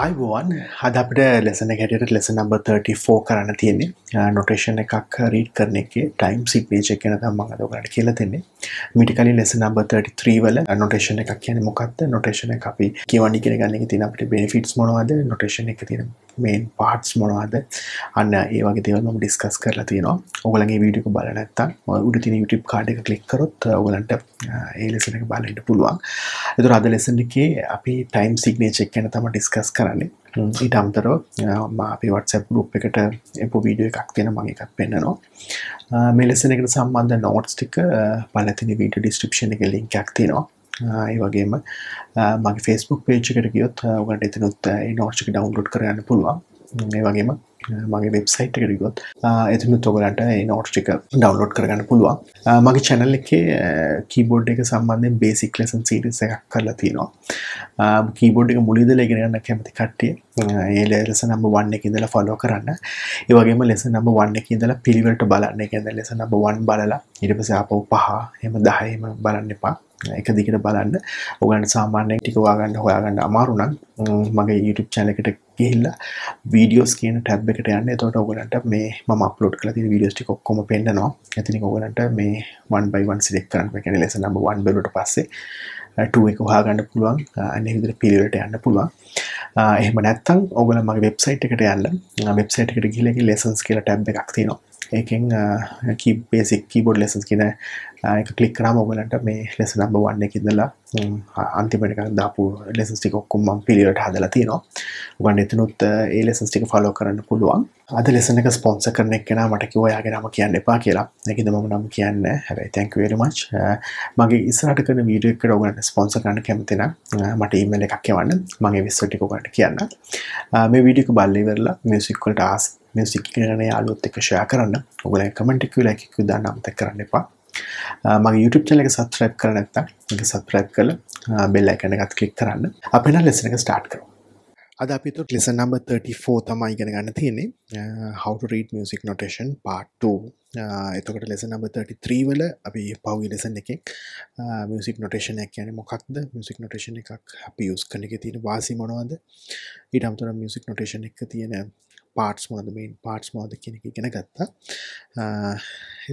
අයිබෝවන් අද අපිට ලෙසන් එක හැටියට ලෙසන් නම්බර් 34 කරන්න තියෙන්නේ නොටේෂන් එකක් රීඩ් කරන එකේ ටයිම් සිග්නේචර් එක ගැන තමයි මම අද ඔයාලට කියලා දෙන්නේ. මීට කලින් ලෙසන් නම්බර් 33 වල නොටේෂන් එකක් කියන්නේ මොකක්ද? නොටේෂන් එක අපි කියවන්න ඉගෙන ගන්න එකේ තියෙන අපිට බෙනිෆිට්ස් මොනවද? නොටේෂන් එකේ තියෙන මේන් පාර්ට්ස් මොනවද? අන්න ඒ වගේ දේවල් මම ඩිස්කස් කරලා තියෙනවා. ඔයගොල්ලන්ගේ වීඩියෝ එක බලලා නැත්නම් උඩ තියෙන YouTube කාඩ් එක ක්ලික් කරොත් ඔයගොල්ලන්ට ඒ ලෙසන් එක බලන්න පුළුවන්. ඒතර අද ලෙසන් එකේ අපි ටයිම් සිග්නේචර් එක ගැන තමයි ඩිස්කස් ඊට අමතරව මම අපේ WhatsApp group එකට එපෝ වීඩියෝ එකක් තියෙන මම එකක් පෙන්නනවා මේ lesson එකට සම්බන්ධ notes ටික බලලා තියෙන video description එකේ link එකක් තියෙනවා ඒ වගේම මගේ Facebook page එකට ගියොත් ඔයාලට එතනත් ඒ notes ටික download කරගන්න පුළුවන් ඒ වගේම මගේ website එකට ගියොත් එතනත් ඔයාලට ඒ notes ටික download කරගන්න පුළුවන් මගේ channel එකේ keyboard එක සම්බන්ධයෙන් basic lesson series එකක් කරලා තියෙනවා keyboard එක මුලින්ද ඉගෙන ගන්න කැමති කට්ටිය ඒ lesson number 1 එකේ ඉඳලා follow කරන්න. ඒ වගේම lesson number 1 එකේ ඉඳලා පිළිවෙලට බලන්න. ඒ කියන්නේ lesson number 1 බලලා ඊට පස්සේ ආපහු 5 එහෙම 10 එහෙම බලන්න එපා. එක දිගට බලන්න. ඔයගොල්ලන්ට සාමාන්‍යයෙන් ටික හොයාගන්න අමාරු නම් මගේ YouTube channel එකට ගිහිල්ලා videos කියන tab එකට යන්න. එතකොට ඔයගොල්ලන්ට මේ මම upload කරලා තියෙන videos ටික ඔක්කොම පෙන්නනවා. එතනින් ඔයගොල්ලන්ට මේ 1 by 1 select කරන්න. ඒ කියන්නේ lesson number 1 බලුවට පස්සේ 2 එක හොයාගන්න පුළුවන් අනේ විදිහට පිළිවෙලට යන්න පුළුවන්. එහෙම නැත්නම් ඔයගොල්ලෝ මගේ වෙබ්සයිට් එකට යන්න වෙබ්සයිට් එකට ගිහලා ඒකේ lessons කියලා ටැබ් එකක් තියෙනවා. ඒකෙන් key basic keyboard lessons කියන එක ක්ලික් කරාම ඔයගොල්ලන්ට මේ lesson number 1 එකේ ඉඳලා අන්තිමට ගන්න දාපු lessons ටික ඔක්කොම මම පිළිවෙලට හදලා තියෙනවා. ඔයගොල්ලන්ට එතනොත් ඒ lessons ටික follow කරන්න පුළුවන්. අද lesson එක sponsor කරන එක්කෙනා මට කිව්වා එයාගේ නම කියන්න එපා කියලා. ඒකෙන්ද මම නම කියන්නේ. හැබැයි thank you very much. මගේ ඉස්සරහට කරන වීඩියෝ එකකට ඔයගොල්ලන්ට sponsor කරන්න කැමති නම් මට email එකක් එවන්න. මම ඒ විස්තර ටික ඔයගොල්ලන්ට කියන්න. මේ වීඩියෝ එක බලලා ඉවරලා music වලට ආස music කියන යාළුවොත් එක්ක share කරන්න. ඔයගොල්ලන්ගේ comment එක like එක දාන්න අමතක කරන්න එපා. මගේ YouTube channel එක subscribe කරලා නැත්නම් ඒක subscribe කරලා bell icon එකත් click කරන්න. අපි නම් lesson එක start කරමු. Ada apito lesson number 34 තමයි ඉගෙන ගන්න තියෙන්නේ how to read music notation part 2 එතකොට lesson number 33 වල අපි පහුගිය lesson එකේ music notation එක කියන්නේ මොකක්ද music notation එකක් අපි use කරන එකේ තියෙන වාසි මොනවද ඊට අමතරව music notation එකක තියෙන parts මොනවද main parts මොනවද කියන එක ඉගෙන ගත්තා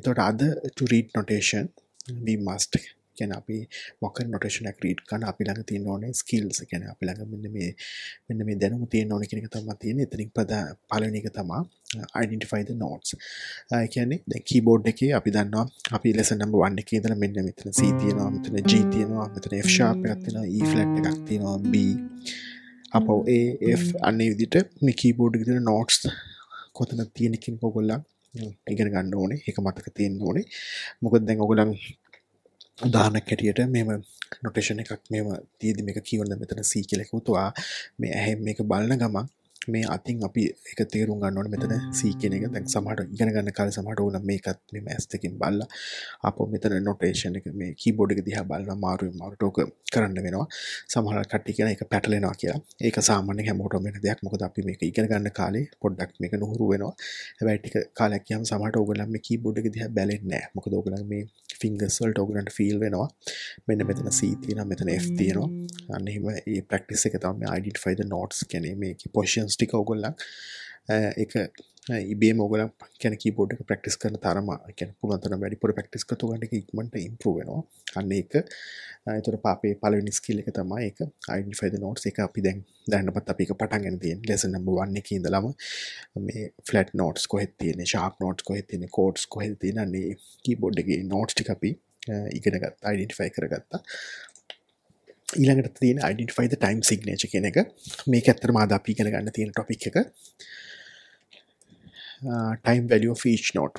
එතකොට අද to read notation we must කියන අපි මොකක් notation එකක් read කරන අපි ළඟ තියෙන ඕනේ skills කියන අපි ළඟ මෙන්න මේ දැනුම තියෙන ඕනේ කියන එක තමයි තියෙන්නේ. එතනින් පළවෙනි එක තමයි identify the notes. ඒ කියන්නේ දැන් keyboard එකේ අපි දන්නවා අපි lesson number 1 එකේ ඉඳලා මෙන්න මෙතන C තියෙනවා, මෙතන G තියෙනවා, මෙතන F sharp එකක් තියෙනවා, E flat එකක් තියෙනවා, B අපෝ A F අනේ විදිහට මේ keyboard එකේ තියෙන notes කොතන තියෙන කියන එක ඔයගොල්ලන් ඉගෙන ගන්න ඕනේ. ඒක මතක තියෙන්න ඕනේ. මොකද දැන් ඔයගොල්ලන් උදාහරණයක් ඇටියට මේව notation එකක් මේව තියදී මේක කියවන මෙතන C කියලා එකතුවා මේ ඇහෙන් මේක බලන ගමන් මේ අතින් අපි එක තේරුම් ගන්න ඕනේ මෙතන C කියන එක දැන් සමහර ඉගෙන ගන්න කාලේ සමහර ඕන මේකත් මේ S දෙකෙන් බලලා අපෝ මෙතන notation එක මේ keyboard එක දිහා බලනවා මාරුවට ඕක කරන්න වෙනවා සමහර කට්ටිය කියන එක පැටලෙනවා කියලා ඒක සාමාන්‍යයෙන් හැමෝටම වෙන දෙයක් මොකද අපි මේක ඉගෙන ගන්න කාලේ පොඩ්ඩක් මේක නුහුරු වෙනවා හැබැයි ටික කාලයක් ගියාම සමහරට ඕගොල්ලන් මේ keyboard එක දිහා බැලෙන්නේ නැහැ මොකද ඕගොල්ලන් මේ fingers වලට ඔයගොල්ලන්ට feel වෙනවා මෙන්න මෙතන C තියෙනවා මෙතන F තියෙනවා අන්න එහෙම මේ practice එක තමයි මේ identify the notes කියන්නේ මේකේ positions ටික ඔයගොල්ලන් ඒක ඉබේම ඔයගොල්ලන් කියන්නේ keyboard එක practice කරන තරම කියන්නේ පුළුවන් තරම් වැඩිපුර practice කරත් ඔයගොල්ලන් එක ඉක්මනට improve වෙනවා අන්න ඒක ඒතර අපේ පළවෙනි skill එක තමයි ඒක identify the notes ඒක අපි දැන් දැනනපත් අපි ඒක පටන් ගන්න තියෙන්නේ lesson number 1 එකේ ඉඳලාම මේ flat notes කොහෙද තියෙන්නේ sharp notes කොහෙද තියෙන්නේ chords කොහෙද තියෙන්නේ අනේ keyboard එකේ notes ටික අපි ඉගෙන ගත්තා identify කරගත්තා ඊළඟට තියෙන identify the time signature කියන එක මේක ඇත්තටම අද අපි ඉගෙන ගන්න තියෙන topic එක time value of each note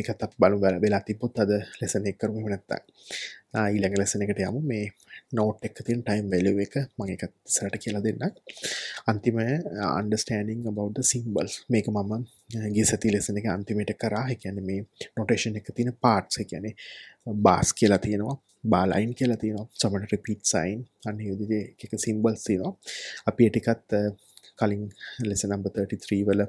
මේකත් අපි බලමු වෙලා තිබ්බොත් අද lesson එක කරමු එහෙම නැත්නම් ඊළඟ lesson එකට යමු මේ note එක තියෙන time value එක මම ඒක ඉස්සරහට කියලා දෙන්නම් අන්තිම understanding about the symbols මේක මම ගිය සතියේ lesson එකේ අන්තිමට කරා ඒ කියන්නේ මේ notation එක තියෙන parts ඒ කියන්නේ bars කියලා තියෙනවා bar line කියලා තියෙනවා සමහර repeat sign අන්න ඒ විදිහේ එක එක symbols තියෙනවා අපි ඒ ටිකත් කලින් lesson number 33 වල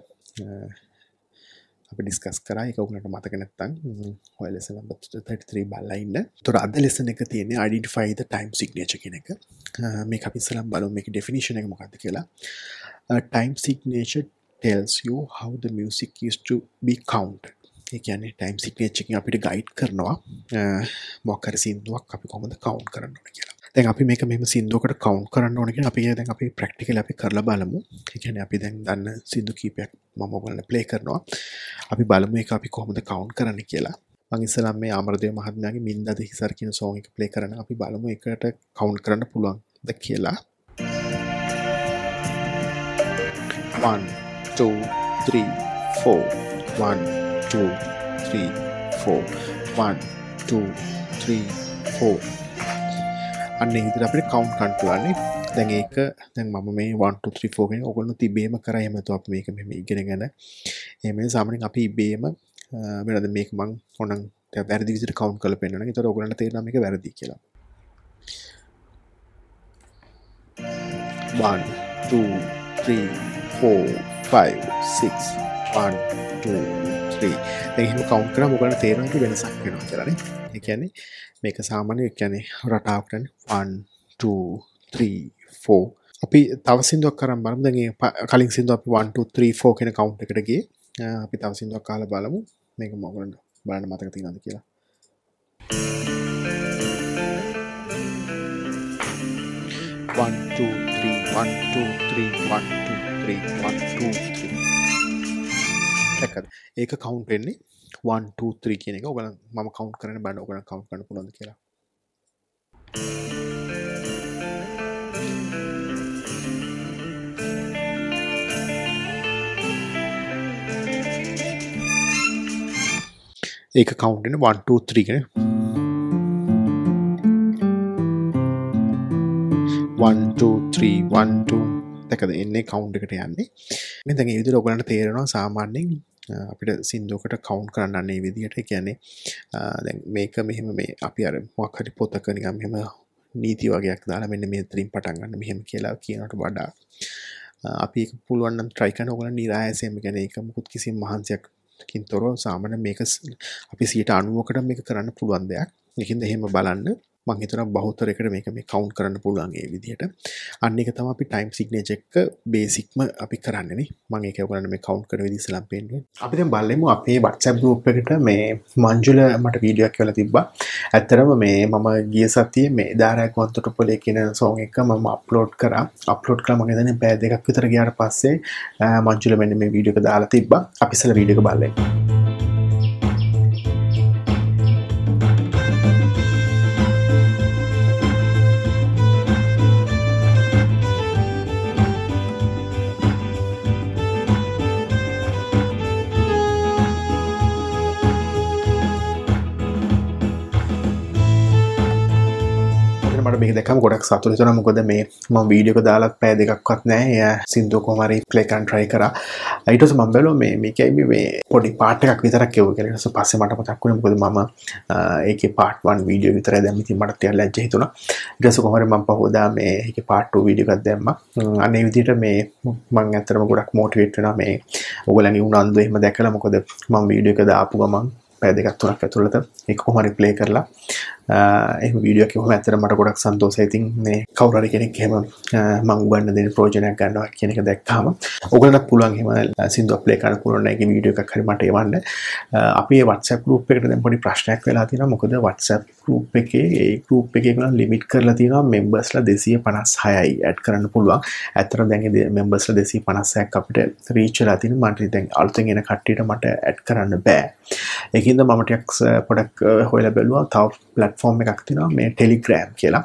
අපි ඩිස්කස් කරා ඒක ඔයගලට මතක නැත්නම් ඔය ලෙසන් නම්බර් 33 බලලා ඉන්න. ඒතොර අද ලෙසන් එක තියෙන්නේ identify the time signature කියන එක. මේක අපි ඉස්සෙල්ලා බලමු මේකේ definition එක මොකක්ද කියලා. Time signature tells you how the music is to be counted. ඒ කියන්නේ time signature එකෙන් අපිට guide කරනවා මොකක් හරි සින්දුවක් අපි කොහොමද count කරන්න ඕන කියලා. දැන් අපි මේක මෙහෙම සින්දුවකට count කරන්න ඕන කියන අපි දැන් අපි practical අපි කරලා බලමු. ඒ කියන්නේ අපි දැන් දන්න සින්දු කීපයක් මම ඔයගලන්ට play කරනවා. අපි බලමු ඒක අපි කොහොමද count කරන්න කියලා. මම ඉස්සෙල්ලා මේ අමරදේව මහත්මයාගේ මින්දා දෙහිසර් කියන song එක play කරන අපි බලමු ඒකට count කරන්න පුළුවන්ද කියලා. 1 2 3 4 1 2 3 4 1 2 3 4 අන්න ඒ විදිහට අපිට කවුන්ට් කරන්න පුළුවන්. දැන් ඒක දැන් මම මේ 1 2 3 4 කියන ඕගොල්ලෝ තිබේම කරා එහෙම නැතුව අපි මේක මෙහෙම ඉගෙනගෙන එහෙම සාමාන්‍යයෙන් අපි ඉබේම වෙනද මේක මම ඕනම් දැන් වැරදි විදිහට කවුන්ට් කරලා පෙන්නනවා. ඒතකොට ඕගොල්ලන්ට තේරෙනවා මේක වැරදි කියලා. 1 2 3 4 5 6 1 2 3 දැන් එහෙම කවුන්ට් කරාම ඔයගලන්ට තේරෙනවා ඒක වෙනසක් වෙනවා කියලා නේ. ඒ කියන්නේ මේක සාමාන්‍ය ඒ කියන්නේ රටාවට 1 2 3 4 අපි තව සින්දුවක් කරන් බලමු. දැන් මේ කලින් සින්දුව අපි 1 2 3 4 කියන කවුන්ට් එකට ගියේ. අපි තව සින්දුවක් අහලා බලමු මේක මම ඔයගලන්ට බලන්න මතක තියෙනවද කියලා. 1 2 3 1 2 3 1 2 3 1 2 3 ඒක කවුන්ට් වෙන්නේ 1 2 3 කියන එක. ඔයගලන් මම කවුන්ට් කරන්න බලන්න ඔයගලන් කවුන්ට් කරන්න පුළුවන්ද කියලා. 1 2 3 කියන 1 2 3 1 2 දැකද එන්නේ කවුන්ට් එකට යන්නේ. මේ දැන් මේ විදිහට ඔයගලන්ට තේරෙනවා සාමාන්‍යයෙන් අපිට සින්දුවකට කවුන්ට් කරන්න අන්නේ විදිහට. ඒ කියන්නේ දැන් මේක මෙහෙම මේ අපි අර මොකක් හරි පොතක නිකන් මෙහෙම නීති වගේක් දාලා මෙන්න මෙතනින් පටන් ගන්න මෙහෙම කියලා කියනකට වඩා අපි ඒක පුළුවන් නම් try කරන ඕගොල්ලන් නිරායසයෙන් කියන්නේ ඒක මොකුත් කිසිම මහන්සියක්කින් තොරව සාමාන්‍ය මේක අපි 90%කට මේක කරන්න පුළුවන් දෙයක්. ඒකින්ද එහෙම බලන්න මම හිතනවා බහුතරයකට මේක මේ කවුන්ට් කරන්න පුළුවන් ඒ විදිහට. අන්න ඒක තමයි අපි ටයිම් සිග්නේචර් එක බේසික්ම අපි කරන්නේ නේ. මම ඒක ඔයගොල්ලන්ට මේ කවුන්ට් කරන විදිහ ඉස්සලා පෙන්නනවා. අපි දැන් බලමු අපේ WhatsApp group එකට මේ මංජුල මට වීඩියෝ එකක් කියලා තිබ්බා. ඇත්තටම මේ මම ගිය සතියේ මේ දාරයක් වන්තොටුපලේ කියන song එක මම අප්ලෝඩ් කරා. අප්ලෝඩ් කළා මම හිතන්නේ පැය දෙකක් විතර ගියාට පස්සේ මංජුල මෙන්න මේ වීඩියෝ එක දාලා තිබ්බා. අපි ඉස්සලා වීඩියෝ එක බලමු. දැකම ගොඩක් සතුටු වෙනවා මොකද මේ මම වීඩියෝ එක දාලා පැය දෙකක්වත් නැහැ. සින්දු කොහමරි ප්ලේ කරන් try කරා. ඊට පස්සේ මම බැලුවා මේ මේකයි මේ පොඩි part එකක් විතරක් එවුවා කියලා. ඊට පස්සේ මට මතක් වුණේ මොකද මම ඒකේ part 1 වීඩියෝ විතරයි දැම්මේ. ඉතින් මට ටිකක් ලැජ්ජ හිතුණා. ඊට පස්සේ කොහමරි මම පහෝදා මේ ඒකේ part 2 වීඩියෝ එකක් දැම්මා. අන්න ඒ විදිහට මේ මම ඇත්තටම ගොඩක් motivate වෙනවා මේ ඔයගොල්ලන්ගේ උනන්දු එහෙම දැකලා. මොකද මම වීඩියෝ එක දාපු ගමන් පැය දෙකක් තුනක් ඇතුළත ඒක කොහමරි ප්ලේ කරලා එහෙම වීඩියෝ එකක් කොහොම ඇත්තට මට ගොඩක් සන්තෝෂයි. ඉතින් මේ කවුරු හරි කෙනෙක් එහෙම මම උගන්න දෙන ප්‍රයෝජනයක් ගන්නවා කියන එක දැක්කම ඔයගලට පුළුවන් එහෙම සින්දුවක් ප්ලේ කරන්න පුළුවන් නැගේ වීඩියෝ එකක් හරි මට එවන්න. අපි මේ WhatsApp group එකට දැන් පොඩි ප්‍රශ්නයක් වෙලා තියෙනවා. මොකද WhatsApp group එකේ ඒ group එකේ ගන්න limit කරලා තියෙනවා membersලා 256යි add කරන්න පුළුවන්. ඇත්තට දැන් මේ membersලා 256ක් අපිට reach වෙලා තියෙනවා. මට දැන් අලුතෙන් එන කට්ටියට මට add කරන්න බෑ. ඒකින්ද මම ටිකක් පොඩක් හොයලා බැලුවා. තව ෆෝම් එකක් තියෙනවා මේ ටෙලිග්‍රෑම් කියලා.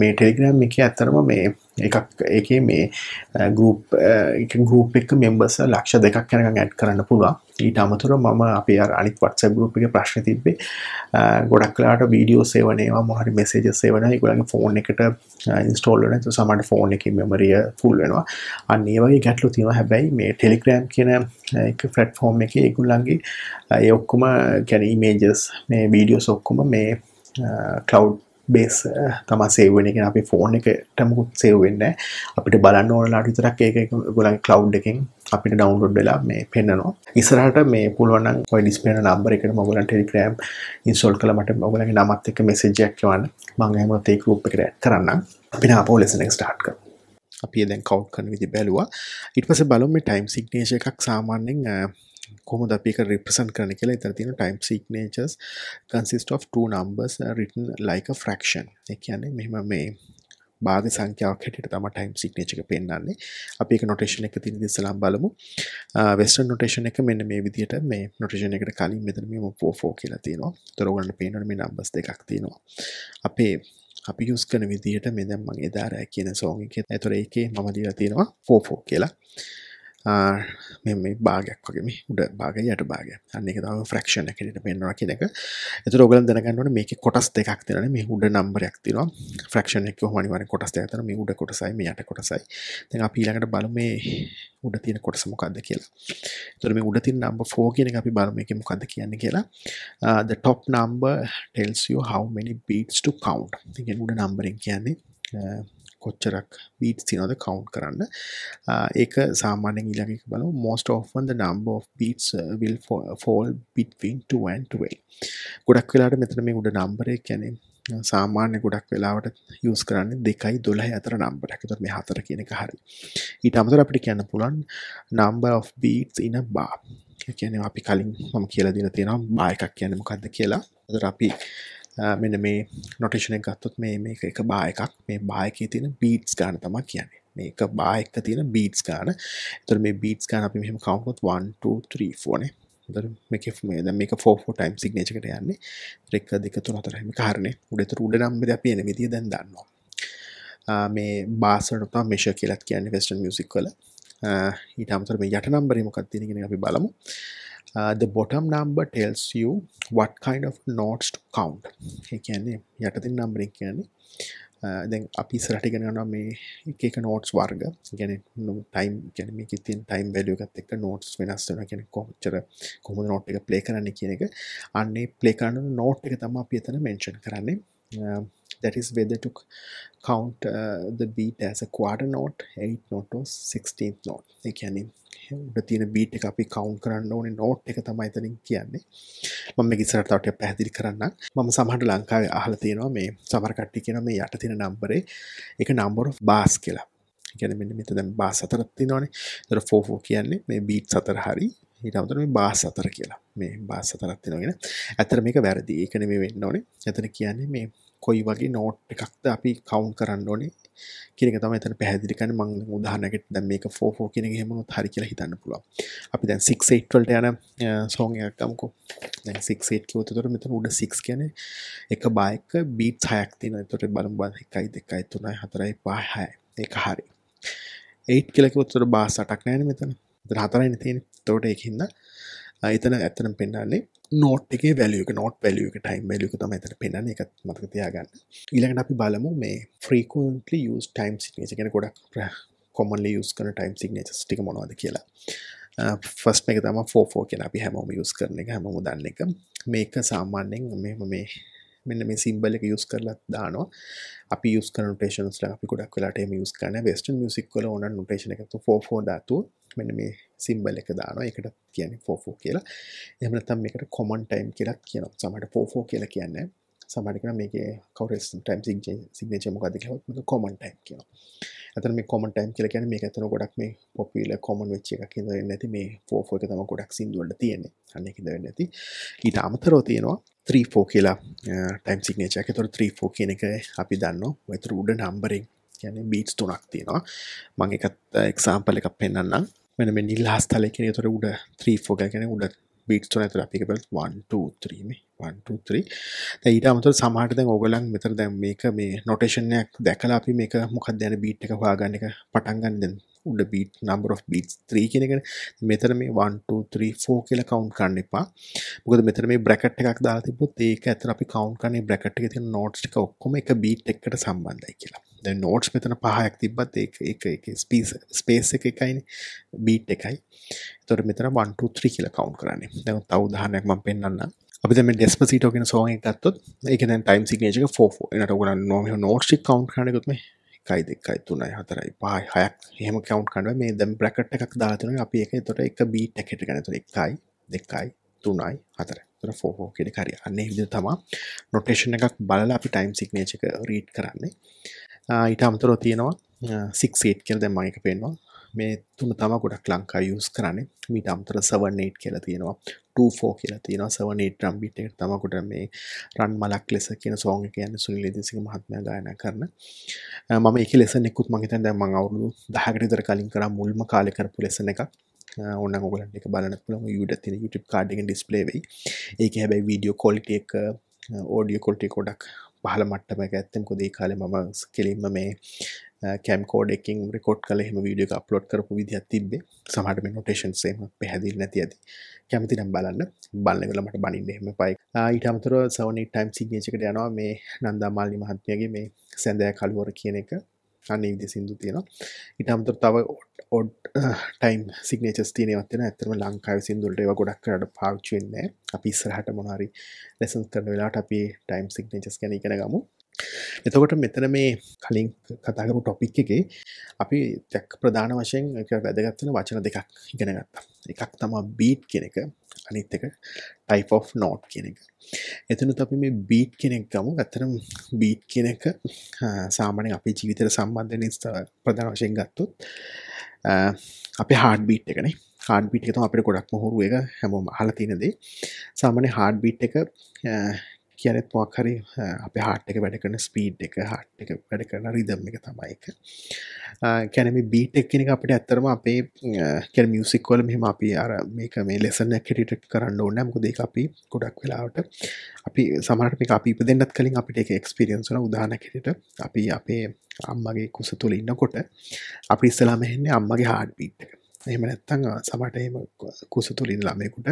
මේ ටෙලිග්‍රෑම් එකේ ඇත්තරම මේ එකක් ඒකේ මේ group එක members 200,000ක් යනකම් add කරන්න පුළුවන්. ඊට අමතරව මම අපේ අර අනිත් WhatsApp group එකේ ප්‍රශ්න තිබ්බේ ගොඩක් වෙලාවට වීඩියෝ save වෙනවා මොහරි messages save වෙනවා. ඒගොල්ලන්ගේ phone එකට install වෙනවා. ඒක සමහරවිට phone එකේ memory full වෙනවා. අන්න ඒ වගේ ගැටලු තියෙනවා. හැබැයි මේ Telegram කියන එක platform එකේ ඒගොල්ලන්ගේ ඒ ඔක්කොම يعني images මේ videos ඔක්කොම මේ cloud base තමයි save වෙන්නේ. කියන්නේ අපේ phone එකට මොකුත් save වෙන්නේ නැහැ. අපිට බලන්න ඕන ලාට විතරක් ඒක ඒගොල්ලන්ගේ cloud එකෙන් අපිට download වෙලා මේ පෙන්නනවා. ඉස්සරහට මේ පුළුවන් නම් ඔය display එක number එකට ඔයගොල්ලන් Telegram install කරලා මට ඔයගොල්ලන්ගේ නමත් එක්ක message එකක් එවන්න. මම එහෙම තේ group එකට add කරන්නම්. අපි ආපහු lesson එක start කරමු. අපි දැන් count කරන විදිහ බැලුවා. ඊට පස්සේ බලමු මේ time signature එකක් සාමාන්‍යයෙන් කොහොමද අපි එක represent කරන්න කියලා. ඉතින් තියෙන time signatures consist of two numbers written like a fraction. ඒ කියන්නේ මෙහෙම මේ භාග සංඛ්‍යාවක් හැටියට තමයි time signature එක පෙන්නන්නේ. අපි එක notation එක තියෙන ඉස්සලාම බලමු. Western notation එක මෙන්න මේ විදිහට මේ notation එකට කලින් මෙතන මේ 44 කියලා තියෙනවා. ඒතර ඔයගොල්ලන්ට පේනවනේ මේ numbers දෙකක් තියෙනවා. අපේ අපි use කරන විදිහට මේ දැන් මම එදා රෑ කියන song එකේ ඒතර ඒකේ මම දීලා තියෙනවා 44 කියලා. May bag bagayat bag and make a fraction again make a quota stake actor and me would a number actino fraction quota stake me would a quota side me at a quota side then appeal at a balme would a thin quota some cut the killer so me would a thin number 4 getting up about making the key and the killer the top number tells you how many beats to count again would a number in candy beats you know the count karanda most often the number of beats will fall between 2 and 12 godak welata methana me uda number ek yani samanya godak welawata use karanne 2 12 athara number ek ethor me 4 කියන එක hari ඊට අමතරව අපිට කියන්න පුළුවන් number of beats in a bar කියන්නේ අපි කලින් මම කියලා දෙන තියෙනවා bar එකක් කියන්නේ මොකක්ද කියලා ඒතර අපි මෙන්න මේ notation එක ගත්තොත් මේ මේක එක bar එකක් මේ bar එකේ තියෙන beats ගන්න තමයි කියන්නේ මේ එක bar එකක තියෙන beats ගන්න. ඒතර මේ beats ගන්න අපි මෙහෙම count කරොත් 1 2 3 4 නේ. ඒතර මේකේ මේ දැන් මේක 44 time signature එකට යන්නේ. ඒතර 1 2 3 4 මේක හරිනේ. උඩේතර උඩ number අපි එන විදිය දැන් දන්නවා. මේ bars වලට තමයි measure කියලාත් කියන්නේ western music වල. ඊට අමතරව මේ යට number එක මොකක්ද තියෙන කියන එක අපි බලමු. The bottom number tells you what kind of notes to count. Ekenne yata number ek kiyanne den api issarata igena ganna me ek ek notes warga. Ekenne time ekenne meke thin time value ekak ekka notes wenas wenawa ekenne කොච්චර කොහොමද note එක play කරන්න කියන එක. අන්න ඒ play කරන note එක තමයි අපි එතන mention කරන්නේ. That is whether to count the beat as a quarter note, eighth note or 16th note. Ekenne Bettina beat a copy count current known in note take a tamaithaning kiani. Mamma gets her thought a pathir karana. Mamma somehow Lanka Ahalatino may Samarka Tikino may Yatatina number a number of bars killer. Can eliminate them bars at the tinone. There are 4 kiani, may beat Satar Hari. It out of me bars at the killer. May bars at the tinone. At the make a verity economy with noni. At the kiani may Koivagi note pick up the api count current Killing a metal pehadikan among the then make a 44 killing him with Harikila Hitanapula. Up then 6 8 12 Diana song a camco. Then 6 8 to the metal would a 6 can a bike beats hacked in a total barumba kai the kaituna hatarai by high a kahari. 8 kilako to the bass attack nanometer. The hatter anything to take him the Ethan Ethan Pendale. Note take a value, not value, time value, frequently used time signature commonly used time signatures stick on the killer. First make them a 44 can be hammer use curling hammer than nickel. Make a summoning symbol use curlat dano. Up use connotations like we could acquire time use can a western music color and notation like 44 that too. Minimum symbol එක දානවා ඒකට කියන්නේ 44 කියලා. එහෙම නැත්නම් මේකට common time කියලා කියනවා. සමහරට 44 කියලා කියන්නේ. සමහරට කියනවා මේකේ කවුරුස් time signature මොකක්ද කියලා. මේක common time කියනවා. අතන මේ common time කියලා කියන්නේ මේක අතන ගොඩක් මේ popular common වෙච්ච එකක් ඉඳලා වෙන්නේ නැති මේ 44 එක තමයි ගොඩක් සින්දු වල තියෙන්නේ. අන්න ඒක ඉඳලා වෙන්නේ නැති. ඊට අමතරව තියෙනවා 34 කියලා time signature එක. ඒතකොට 34 කියන එක අපි දන්නවා. ඒතර උඩ numbering කියන්නේ beats තුනක් තියෙනවා. මම එකත් example එකක් පෙන්නන්නම්. When I last time I would 3 4 beats to applicable 1 2 3 1 2 3. The itamotor some hard than overlang method than make a notation neck the calapi make a mukadana beat take a wagan patangan then would the beat number of beats 3 can again method me 1 2 3 4 killer count carnipa because the method may bracket take the catherapy count can a bracket take in notes to go make a beat take a someone like killer. The notes with an pahakti but they space a kind beat a kai. So the meter 1 2 3 killer count granny. Now though the Hanak Mampenana. අපි දැන් මේ Despacito කියන song එක ගත්තොත් ඒකේ දැන් time signature එක 4/4. එනට ඔයගොල්ලෝ මේ notes ටික count කරන්න ගියොත් මේ 1 2 3 4 5 6ක් එහෙම count කරනවා. මේ දැන් bracket එකක් දාලා තියෙනවා. අපි ඒක එතකොට එක beat එකකට ගන්න. එතකොට 1 2 3 4. එතකොට 4/4 කියන එක හරිය. අන්න ඒ විදිහට තමයි notation එකක් බලලා අපි time signature එක read කරන්නේ. ඊට අමතරව තියෙනවා 6 8 කියලා දැන් මම එක පෙන්නනවා. මේ තුන තමයි ගොඩක් ලංකාවේ යූස් කරන්නේ. මීට අමතරව 7 8 කියලා තියෙනවා. 2 4 කියලා තියෙනවා. 7 8 drum beat එකට තමයි කොට මේ රන් මලක් ලෙස කියන song එක කියන්නේ සුනිල් දේසික මහත්මයා ගායනා කරන. මම ඒකේ lesson එකකුත් මම හිතන්නේ දැන් මම අවුරුදු 10කට විතර කලින් කරා මුල්ම කාලේ කරපු lesson එකක්. ඕනනම් ඔයගලන්ට ඒක බලන්න පුළුවන්. YouTube තියෙන YouTube card එකෙන් display වෙයි. ඒකේ හැබැයි video quality එක audio quality ගොඩක් පහළ මට්ටමක ඇත්තෙම මොකද ඒ කාලේ මම කෙලින්ම මේ camcorder එකකින් record කරලා එහෙම video එක upload කරපු විදිහක් තිබ්බේ. සමහරට මේ notations එහෙම පැහැදිලි නැති ඇති. කැමති නම් බලන්න ගිහලා මට බනින්න එහෙම පයි. ඊට අමතරව 7/8 time signature එකට යනවා මේ නන්දාමාලි මහත්මියගේ මේ සඳෑ කළුවර කියන එක. අනේ විදිහ සින්දු තියෙනවා. ඊට අමතරව තව odd time signatures තියෙනවත් වෙන. ඇත්තටම ලංකාවේ සින්දු වලට ඒවා ගොඩක් කරලා පාවිච්චි වෙන්නේ නැහැ. අපි ඉස්සරහට මොන හරි lessons කරන වෙලාවට අපි time signatures ගැන ඉගෙන ගමු. එතකොට මෙතන මේ කලින් කතා කරපු ටොපික් එකේ අපි දැක් ප්‍රධාන වශයෙන් වැදගත් වෙන වචන දෙකක් ඉගෙන ගත්තා. එකක් තමයි beat කියන එක, අනිත් එක type of note කියන එක. එතනත් අපි මේ beat කියන එක ගමු. ඇත්තටම beat කියන එක සාමාන්‍යයෙන් අපේ ජීවිතයට සම්බන්ධ වෙන ප්‍රධාන වශයෙන් ගත්තොත් අපේ heart beat එකනේ. heart beat එක තමයි අපිට ගොඩක්ම හොරු එක හැමෝම අහලා තියෙන දේ. සාමාන්‍ය heart beat එක කියන්නේ මොකක් හරි අපේ heart එක වැඩ කරන speed එක, heart එක වැඩ කරන rhythm එක තමයි ඒක. කියන්නේ මේ beat එක කියන එක අපිට ඇත්තටම අපේ කියන්නේ music වල මෙහෙම අපි අර මේක මේ lesson එකක් හැටියට කරන්න ඕනේ නැහැ. මොකද ඒක අපි ගොඩක් වෙලාවට අපි සමහරට මේක අපි ඉපදෙන්නත් කලින් අපිට ඒක experience වෙන උදාහරණයක් හැටියට අපි අපේ අම්මගේ කුස තුල ඉන්නකොට අපි ඉස්සලාම එන්නේ අම්මගේ heart beat එක. එහෙම නැත්තම් සමහරට එහෙම කුසතුලින් ළමයෙකුට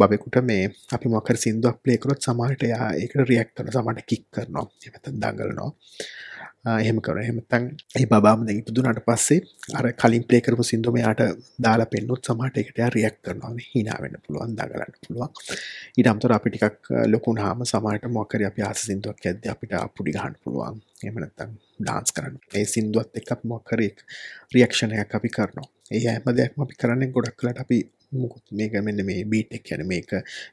බබෙකුට මේ අපි මොකක් හරි සින්දුවක් ප්ලේ කරොත් සමහරට එයා ඒකට රියැක්ට් කරනවා, සමහරට කික් කරනවා, එහෙම නැත්තම් දඟලනවා, එහෙම කරනවා. එහෙම නැත්තම් ඒ බබාම දැන් ඉපදුනාට පස්සේ අර කලින් ප්ලේ කරපු සින්දුවම එයාට දාලා පෙන්නොත් සමහරට ඒකට එයා රියැක්ට් කරනවා. හිනා වෙන්න පුළුවන්, දඟලන්න පුළුවන්. ඊට අමතරව අපි ටිකක් ලොකු වුණාම සමහරට මොකක් හරි අපි ආස සින්දුවක් ඇද්දී අපිට අපුඩි ගහන්න පුළුවන්. එහෙම නැත්තම් dance කරන්න. ඒ සින්දුවත් එක්ක අපි මොකක් හරි reaction එකක් අපි කරනවා. ඒ හැම දෙයක්ම අපි කරන්නේ ගොඩක් වෙලාට අපි මොකද මේක මෙන්න මේ beat එක කියන්නේ මේක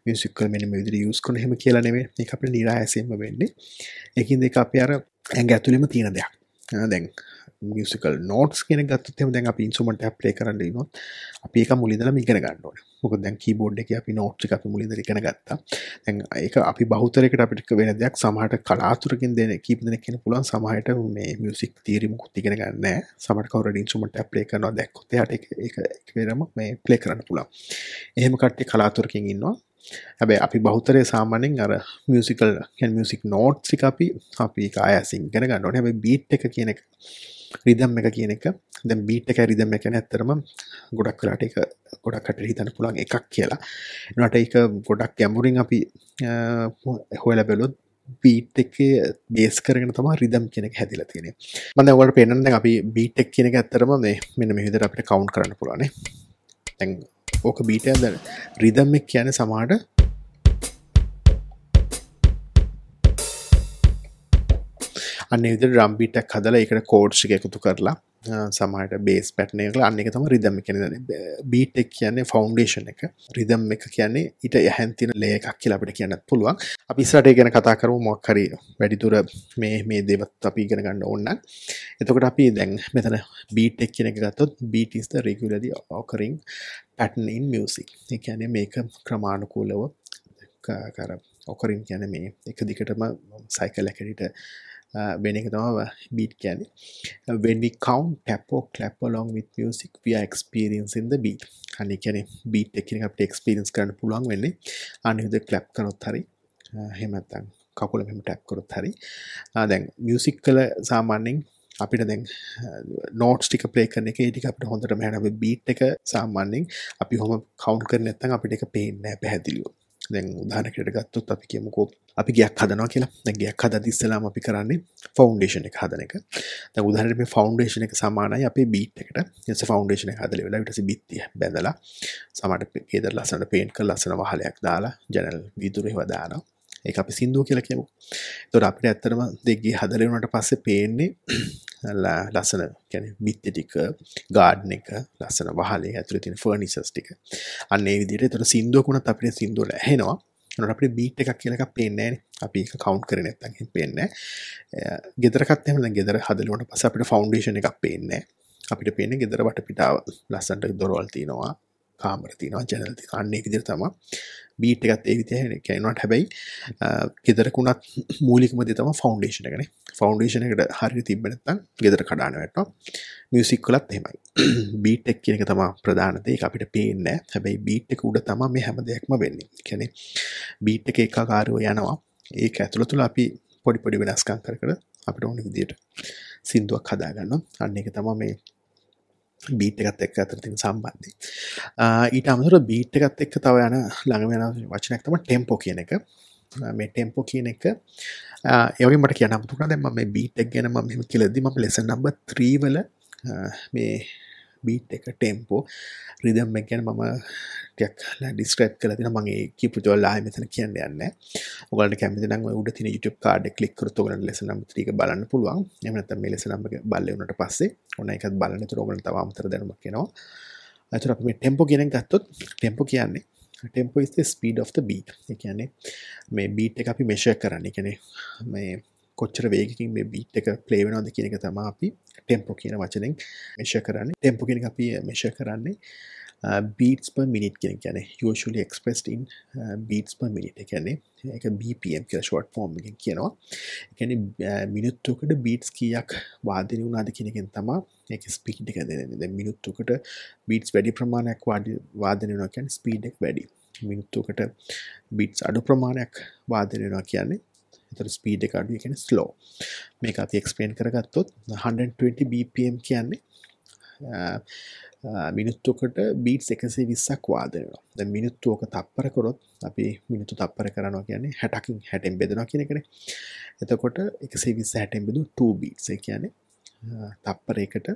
music වල මෙන්න මේ විදිහට use කරන හැම කියලා නෙමෙයි. මේක අපිට නිරායසයෙන්ම වෙන්නේ. ඒකින්ද ඒක අපි අර ඇඟ ඇතුළෙම තියෙන දෙයක්. දැන් musical notes කියන එක ගත්තොත් එහෙම දැන් අපි instrument එකක් play කරන්න ඉනොත් අපි ඒක මුලින්දලම ඉගෙන ගන්න ඕනේ. මොකද දැන් keyboard එකේ අපි notes එක අපි මුලින්දල ඉගෙන ගත්තා. දැන් ඒක අපි බහුතරයකට අපිට වෙන දෙයක්. සමහරට කලාතුරකින් දෙන කීප දෙනෙක් කියන පුළුවන් සමහරට මේ music theory මොකුත් ඉගෙන ගන්න නැහැ. සමහර කවුරුහරි instrument එකක් play කරනවා දැක්කොත් එයාට ඒක වෙනම මේ play කරන්න පුළුවන්. එහෙම කට්ටිය කලාතුරකින් ඉන්නවා. හැබැයි අපි බහුතරය සාමාන්‍යයෙන් අර musical කියන්නේ music notes එක අපි ඒක ආයසින් ඉගෙන ගන්න ඕනේ. හැබැයි beat එක කියන එක රිදම් එක කියන එක දැන් beat එකයි රිදම් එක කියන්නේ ඇත්තටම ගොඩක් වෙලාට ඒක ගොඩක් අතට හිතන්න පුළුවන් එකක් කියලා. ඒනට ඒක ගොඩක් ගැඹුරින් අපි හොයලා බලුවොත් beat එකේ base කරගෙන තමයි රිදම් කියන එක හැදිලා තියෙන්නේ. මම දැන් ඔයාලට පෙන්නන්න දැන් අපි beat එක කියන එක ඇත්තටම මේ මෙන්න මේ විදිහට අපිට count කරන්න පුළුවන්. දැන් ඕක beat එක දැන් රිදම් එක කියන්නේ සමහරට අන්න ඒ විදිහට drum beat එකක් හදලා ඒකට chords ටික එකතු කරලා සමහරට bass pattern එකක් කරලා අන්න ඒක තමයි rhythm එක කියන්නේ. beat එක කියන්නේ foundation එක. rhythm එක කියන්නේ ඊට යහන් තියෙන layer එකක් කියලා අපිට කියන්නත් පුළුවන්. අපි ඉස්සරහට ඒ ගැන කතා කරමු මොකක් හරි වැඩිදුර මේ දේවත් අපි ඉගෙන ගන්න ඕන නම්. එතකොට අපි දැන් මෙතන beat එක කියන එක ගත්තොත් beat is the regularly occurring pattern in music. ඒ කියන්නේ මේක ක්‍රමානුකූලව occurring කියන්නේ මේ එක දිගටම cycle එකකට when beat can. When we count, tap or clap along with music, we are experiencing the beat. And you can beat taking up the experience current pull along when the clap karotari hematang couple of him tap karotari. Then music color samaning අපිට දැන් notes ටික play කරන එක ඒ ටික අපිට හොඳටම හැබැයි beat එක සාමාන්‍යයෙන් අපි කොහොම count කරන්නේ නැත්නම් අපිට ඒක පේන්නේ නැහැ පැහැදිලිව. දැන් උදාහරණයකට ගත්තොත් අපි කියමුකෝ අපි ගයක් හදනවා කියලා. දැන් ගයක් හදද්දී ඉස්සෙල්ලාම අපි කරන්නේ ෆවුන්ඩේෂන් එක හදන එක. දැන් උදාහරණයක් මේ ෆවුන්ඩේෂන් එක සමානයි අපේ බීට් එකට. ඊට පස්සේ ෆවුන්ඩේෂන් එක හදලා ඉවරලා ඊට පස්සේ බිත්තිය බැඳලා සමහරට ඊදර ලස්සන පේන්ට් කරලා ලස්සන වහලයක් දාලා ජනල් වීදුරු ඒවා දානවා. ඒක අපි සින්දුව කියලා කියමු. ඒතකොට අපිට ඇත්තටම දෙකේ හදලා වුණාට පස්සේ පේන්නේ ලස්සන කියන්නේ බිත්ති ටික, garden එක, ලස්සන වහලේ ඇතුලේ තියෙන furnitures ටික. අන්න ඒ විදිහට ඒතකොට සින්දුවක් වුණත් අපිට සින්දුව ඇහෙනවා. Not a pretty beat, take a killer cup pain, a peak account current and pain. Gather a cut them and gather a huddle on a pass up a foundation, a pain, a bit of pain, gather about a pit out, last under the Roltino, Carmartino, General, and Naked Tama. Beat take a tavit, cannot have a gather a kuna mulik maditama foundation again. Foundation at Hariti Benetan, gather a cadana at music colat him. Beat take Kinatama Pradana, take up a pain, have a beat take Udatama, may have the Ekma Benny. Can Beat එක කාර්යෝ යනවා ඒක ඇතුළත තුල අපි පොඩි පොඩි වෙනස්කම් කර කර අපිට ඕන විදියට සින්දුවක් හදා ගන්නවා අන්න ඒක තමයි මේ බීට් එකත් එක්ක අතර තියෙන සම්බන්ධය ඊට අමතරව බීට් එකත් එක්ක තව යන ළඟම යන වචනයක් තමයි ටෙම්පෝ කියන එක මේ ටෙම්පෝ කියන එක ඒ වගේම මට කියන්න අමතක වුණා දැන් මම මේ බීට් එක ගැන මම මෙහෙම කියලාදී මම ලෙසන් නම්බර් 3 වල මේ beat එක tempo rhythm එක ගැන මම ටිකක් describe කරලා දෙනවා මම ඒ කීප දේවල් ආයෙ මෙතන කියන්න යන්නේ නැහැ. ඔයගලට කැමති නම් ඔය උඩ තියෙන YouTube card එක click කරොත් ඔයගලන්ට lesson number 3 එක බලන්න පුළුවන්. එහෙම නැත්නම් මේ lesson number එක බලලා වුණාට පස්සේ ඔන්න ඒකත් බලන්න. ඒතර ඔයගලන්ට තව අමතර දැනුමක් එනවා. ඒතර අපි මේ tempo කියන එක ගත්තොත් tempo කියන්නේ tempo is the speed of the beat. ඒ කියන්නේ මේ beat එක අපි measure කරන්නේ. ඒ කියන්නේ මේ කොච්චර වේගකින් මේ beat එක play වෙනවද කියන එක තමයි අපි tempo කියන වචනෙන් measure කරන්නේ tempo කියන එක අපි measure කරන්නේ beats per minute කියන කියන්නේ usually expressed in beats per minute ඒ කියන්නේ ඒක BPM කියලා short form එකෙන් කියනවා ඒ කියන්නේ මිනිත්තුකට beats කීයක් වාදිනි වුණාද කියන එකෙන් තමයි ඒකේ speed එක දැනෙන්නේ දැන් මිනිත්තුකට beats වැඩි ප්‍රමාණයක් වාදිනි වෙනවා කියන්නේ speed එක වැඩි මිනිත්තුකට beats අඩු ප්‍රමාණයක් වාදිනි වෙනවා කියන්නේ speed එක අඩුයි කියන්නේ slow මේක අපි explain කරගත්තොත් 120 bpm කියන්නේ මිනිත්තුකට beats 120ක් වාදනය වෙනවා. දැන් මිනිත්තුවක තප්පර කරොත් අපි මිනිත්තු තප්පර කරනවා කියන්නේ 60කින් 60ෙන් බෙදනවා කියන එකනේ. එතකොට 120 60ෙන් බෙදුව 2 beats. ඒ කියන්නේ තප්පරයකට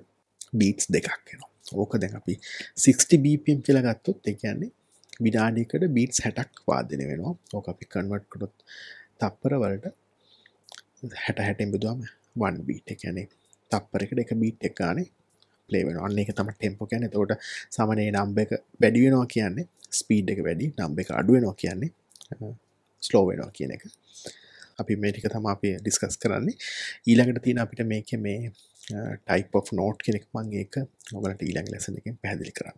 beats දෙකක් වෙනවා. ඕක දැන් අපි 60 bpm කියලා ගත්තොත් ඒ කියන්නේ විනාඩියකට beats 60ක් වාදනය වෙනවා. ඕක අපි convert කරොත් තප්පර වලට 60 60ෙන් බෙදුවම 1 beat. ඒ කියන්නේ තප්පරයකට එක beat එකක් ගන්න play වෙනවා. අන්න ඒක තමයි tempo කියන්නේ. එතකොට සාමාන්‍ය number එක වැඩි වෙනවා කියන්නේ speed එක වැඩි, number එක අඩු වෙනවා කියන්නේ slow වෙනවා කියන එක. අපි මේ ටික තමයි අපි discuss කරන්නේ. ඊළඟට තියෙන අපිට මේකේ මේ type of note කියන එක මම ඒක ඔයාලට ඊළඟ lesson එකෙන් පැහැදිලි කරන්න.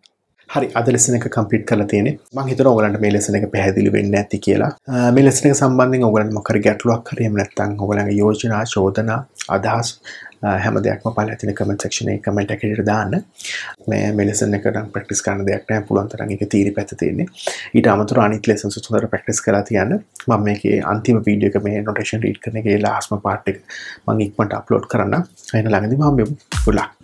හරි අද lesson එක complete කරලා තියෙන්නේ. මම හිතනවා ඔයාලන්ට මේ lesson එක පැහැදිලි වෙන්නේ නැති කියලා. මේ lesson එක සම්බන්ධයෙන් ඔයාලන්ට මොකක් හරි ගැටලුවක් හරි එහෙම නැත්නම් ඔයාලගේ යෝජනා, චෝදනා, අදහස් හැම දෙයක්ම බලලා තියෙන comment section එකේ comment එකකට දාන්න. මේ lesson එක නම් practice කරන දෙයක් නෑ. පුළුවන් තරම් ඒක theory පැත්ත තියෙන්නේ. ඊට අමතරව අනිත් lessons උත් හොඳට practice කරලා තියන්න. මම මේකේ අන්තිම video එක මේ notation read කරන එකේ lastම part එක මම ඉක්මනට upload කරන්න. එහෙනම් ළඟදී මම good luck